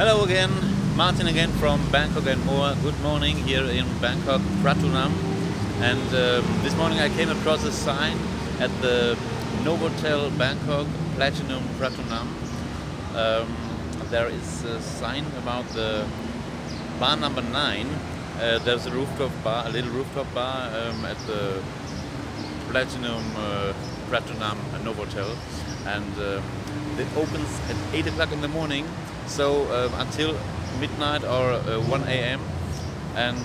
Hello again, Martin again from Bangkok and more. Good morning here in Bangkok Pratunam, and this morning I came across a sign at the Novotel Bangkok Platinum Pratunam. There is a sign about the bar number 9. There's a rooftop bar, a little rooftop bar at the Platinum Pratunam Novotel, and it opens at 8 o'clock in the morning, so until midnight or 1 a.m. and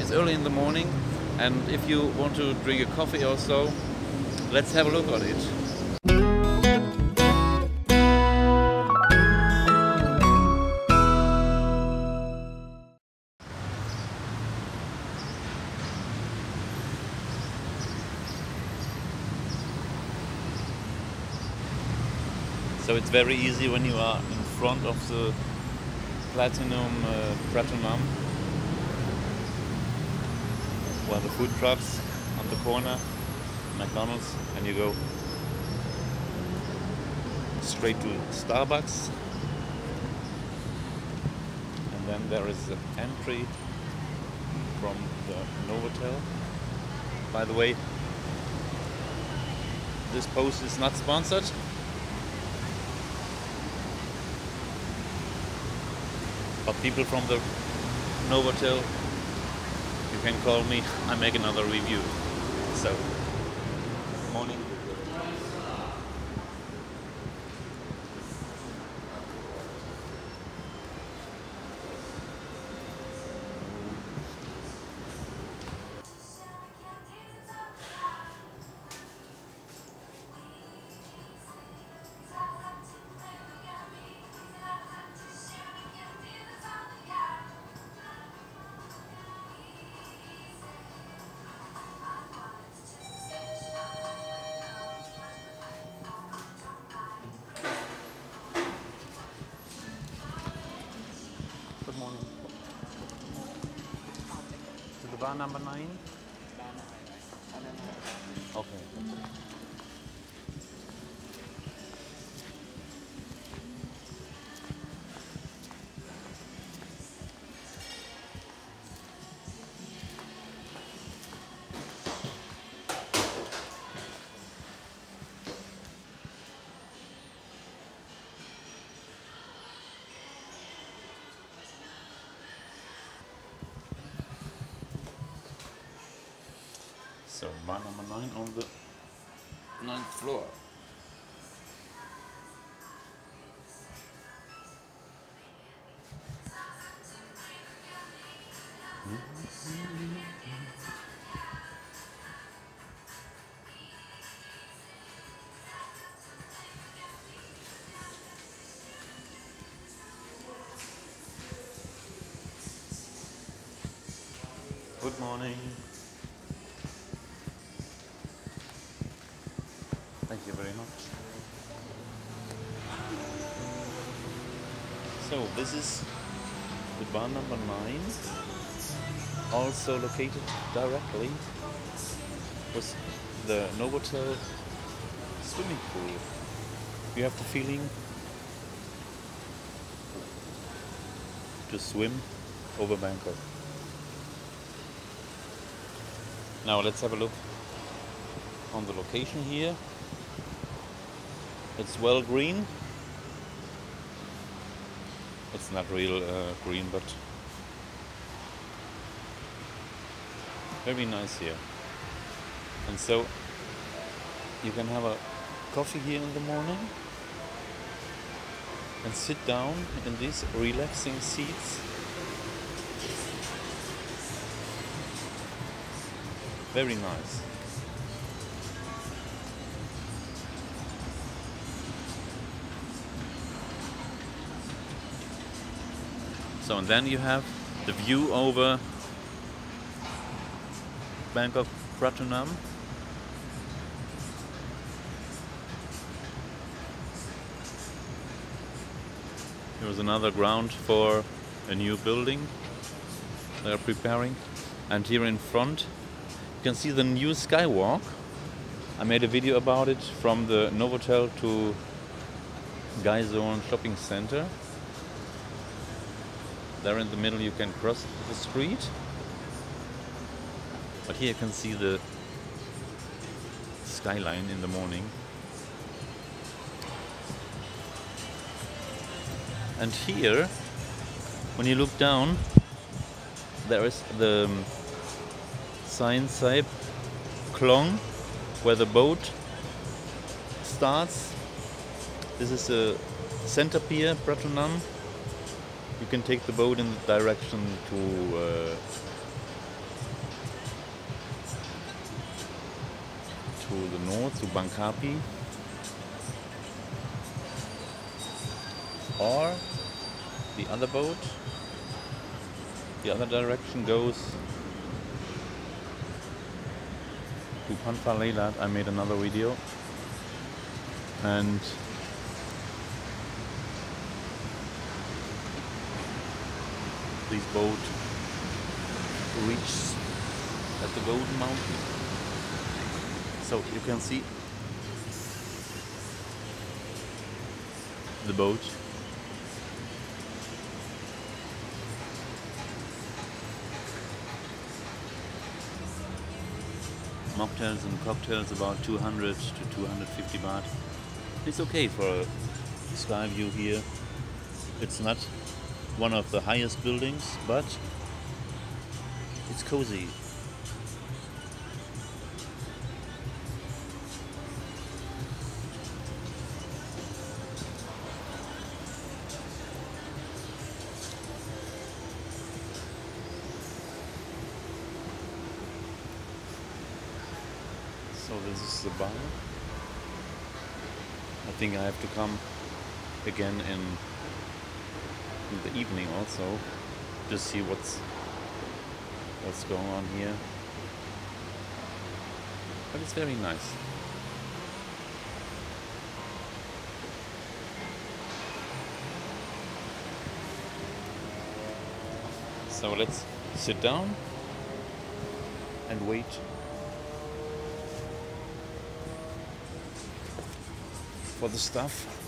it's early in the morning, and if you want to drink a coffee or so, let's have a look at it. So it's very easy when you are in front of the Platinum Pratunam, where the food trucks on the corner, McDonald's, and you go straight to Starbucks, and then there is an entry from the Novotel. By the way, this post is not sponsored. But people from the Novotel, you can call me, I make another review. So, morning. Bar number 9? Okay. So, bar number 9 on the 9th floor. Good morning. Thank you very much. So this is the bar number 9, also located directly with the Novotel swimming pool. You have the feeling to swim over Bangkok. Now let's have a look on the location here. It's well green. It's not real green, but very nice here. And so you can have a coffee here in the morning and sit down in these relaxing seats. Very nice. So, and then you have the view over Bangkok Pratunam. Here's another ground for a new building they are preparing. And here in front you can see the new skywalk. I made a video about it from the Novotel to Gaisorn shopping center. There in the middle you can cross the street. But here you can see the skyline in the morning. And here, when you look down, there is the Saen Saep Klong, where the boat starts. This is a center pier, Pratunam. You can take the boat in the direction to the north, to Bangkapi, or the other boat. The other direction goes to Panfa Leilat. I made another video, and this boat reaches at the Golden Mountain. So you can see the boat. Mocktails and cocktails about 200 to 250 baht. It's okay for a sky view here. It's not one of the highest buildings, but it's cozy. So this is the bar. I think I have to come again in the evening also, just see what's going on here. But it's very nice. So let's sit down and wait. For the stuff.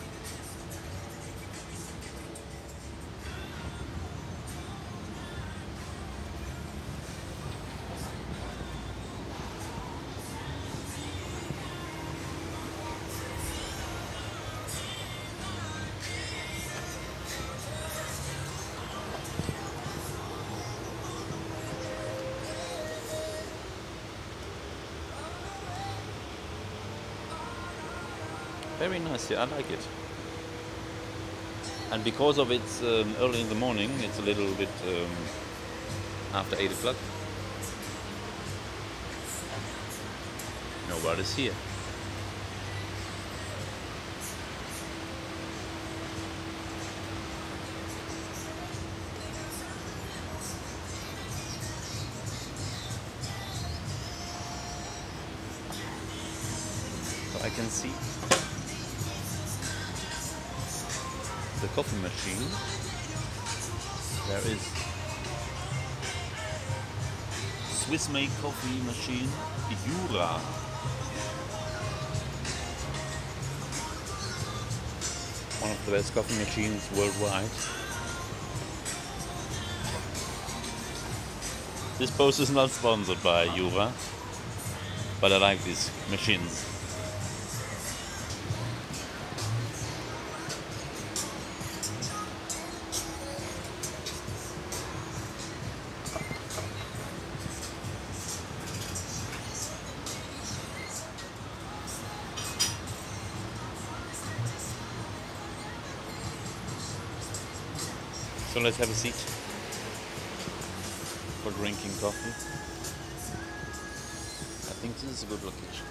Very nice here, I like it. And because of it's early in the morning, it's a little bit after 8 o'clock. Nobody's here. So I can see the coffee machine. There is Swiss-made coffee machine, Jura. One of the best coffee machines worldwide. This post is not sponsored by Jura, but I like these machines. So let's have a seat for drinking coffee. I think this is a good location.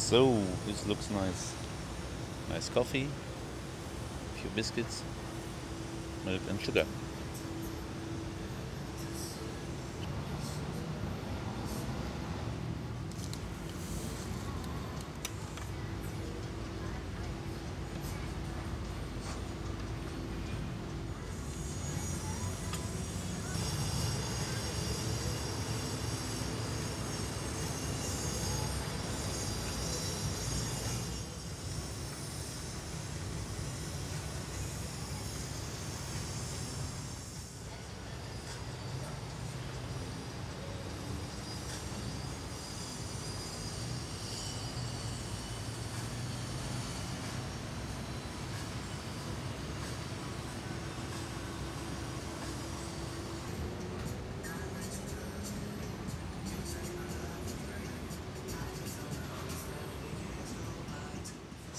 So this looks nice. Nice coffee, a few biscuits. Milk and sugar.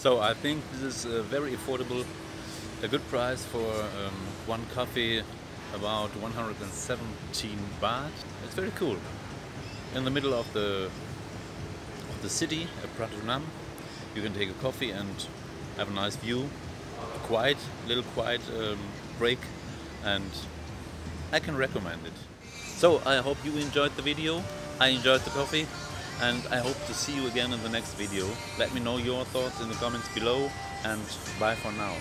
So I think this is a very affordable, a good price for one coffee, about 117 baht. It's very cool. In the middle of the city, at Pratunam, you can take a coffee and have a nice view, a quiet, little quiet break, and I can recommend it. So I hope you enjoyed the video. I enjoyed the coffee, and I hope to see you again in the next video. Let me know your thoughts in the comments below, and bye for now.